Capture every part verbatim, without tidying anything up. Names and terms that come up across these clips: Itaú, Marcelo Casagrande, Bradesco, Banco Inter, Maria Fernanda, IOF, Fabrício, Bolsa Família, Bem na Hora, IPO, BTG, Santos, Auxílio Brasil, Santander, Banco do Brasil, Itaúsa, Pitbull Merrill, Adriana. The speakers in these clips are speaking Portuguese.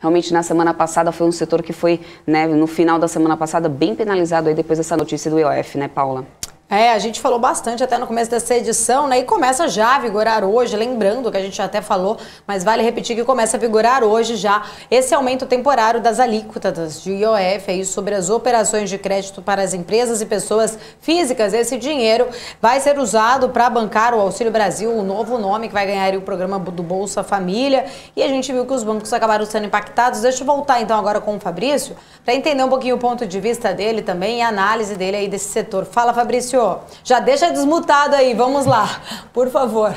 Realmente, na semana passada, foi um setor que foi, né, no final da semana passada, bem penalizado aí depois dessa notícia do I O F, né, Paula? É, a gente falou bastante até no começo dessa edição, né? E começa já a vigorar hoje, lembrando que a gente já até falou, mas vale repetir que começa a vigorar hoje já esse aumento temporário das alíquotas de I O F aí sobre as operações de crédito para as empresas e pessoas físicas. Esse dinheiro vai ser usado para bancar o Auxílio Brasil, o novo nome que vai ganhar aí o programa do Bolsa Família. E a gente viu que os bancos acabaram sendo impactados. Deixa eu voltar então agora com o Fabrício, para entender um pouquinho o ponto de vista dele também e a análise dele aí desse setor. Fala, Fabrício. Já deixa desmutado aí, vamos lá, por favor.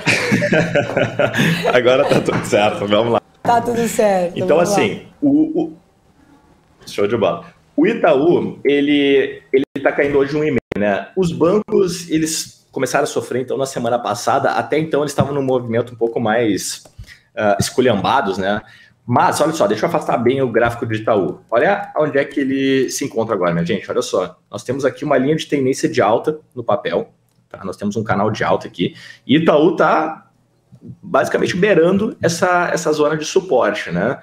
Agora tá tudo certo, vamos lá. Tá tudo certo. Então assim, o, o... show de bola. O Itaú, ele ele tá caindo hoje um e meio, né? Os bancos, eles começaram a sofrer então na semana passada, até então eles estavam num movimento um pouco mais uh, esculhambados, né? Mas olha só, deixa eu afastar bem o gráfico do Itaú. Olha onde é que ele se encontra agora, minha gente. Olha só, nós temos aqui uma linha de tendência de alta no papel, tá? Nós temos um canal de alta aqui. E Itaú está basicamente beirando essa, essa zona de suporte, né?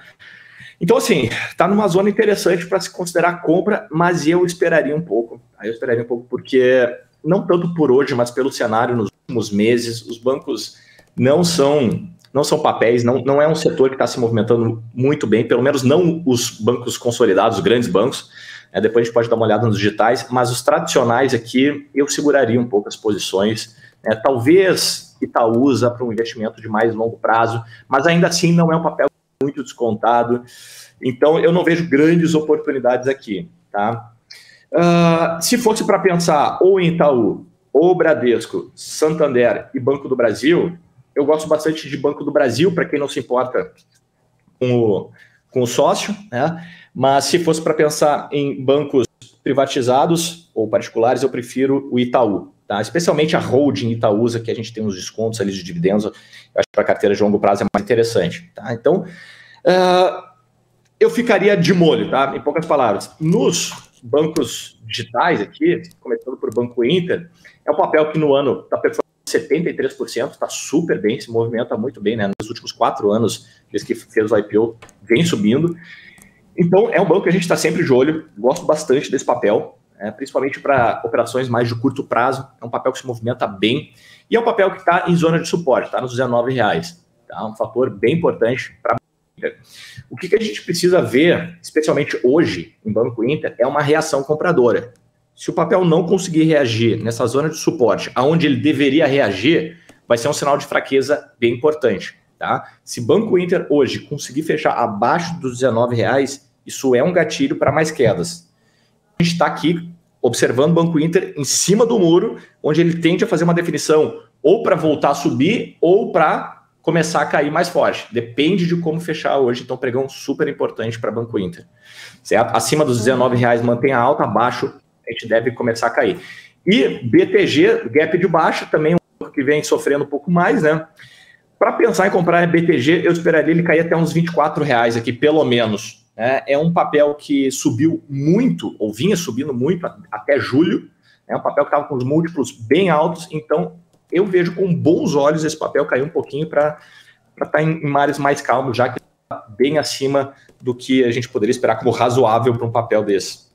Então, assim, está numa zona interessante para se considerar compra, mas eu esperaria um pouco. Aí eu esperaria um pouco porque, não tanto por hoje, mas pelo cenário nos últimos meses, os bancos não são... Não são papéis, não, não é um setor que está se movimentando muito bem, pelo menos não os bancos consolidados, os grandes bancos. É, depois a gente pode dar uma olhada nos digitais, mas os tradicionais aqui eu seguraria um pouco as posições. É, talvez Itaúsa para um investimento de mais longo prazo, mas ainda assim não é um papel muito descontado. Então eu não vejo grandes oportunidades aqui. Tá? Uh, se fosse para pensar ou em Itaú, ou Bradesco, Santander e Banco do Brasil... Eu gosto bastante de Banco do Brasil, para quem não se importa com o, com o sócio, né? Mas se fosse para pensar em bancos privatizados ou particulares, eu prefiro o Itaú, tá? Especialmente a holding Itaúsa, que a gente tem uns descontos ali de dividendos, eu acho que para carteira de longo prazo é mais interessante, tá? Então, uh, eu ficaria de molho, tá? Em poucas palavras, nos... bancos digitais aqui, começando por Banco Inter, é um papel que no ano está performando setenta e três por cento, está super bem, se movimenta muito bem, né? Nos últimos quatro anos, desde que fez o I P O, vem subindo. Então, é um banco que a gente está sempre de olho, gosto bastante desse papel, né? Principalmente para operações mais de curto prazo, é um papel que se movimenta bem, e é um papel que está em zona de suporte, está nos dezenove reais, tá? Um fator bem importante para o que a gente precisa ver, especialmente hoje, em Banco Inter, é uma reação compradora. Se o papel não conseguir reagir nessa zona de suporte, aonde ele deveria reagir, vai ser um sinal de fraqueza bem importante, tá? Se Banco Inter hoje conseguir fechar abaixo dos dezenove reais, isso é um gatilho para mais quedas. A gente está aqui observando o Banco Inter em cima do muro, onde ele tende a fazer uma definição ou para voltar a subir ou para... começar a cair mais forte. Depende de como fechar hoje, então pregão super importante para Banco Inter. Certo? Acima dos dezenove reais mantém a alta, abaixo a gente deve começar a cair. E B T G, gap de baixa, também um que vem sofrendo um pouco mais, né? Para pensar em comprar B T G, eu esperaria ele cair até uns vinte e quatro reais aqui, pelo menos. Né? É um papel que subiu muito, ou vinha subindo muito até julho. É um papel que estava com os múltiplos bem altos, então... Eu vejo com bons olhos esse papel cair um pouquinho para estar em mares mais calmos, já que está bem acima do que a gente poderia esperar como razoável para um papel desse.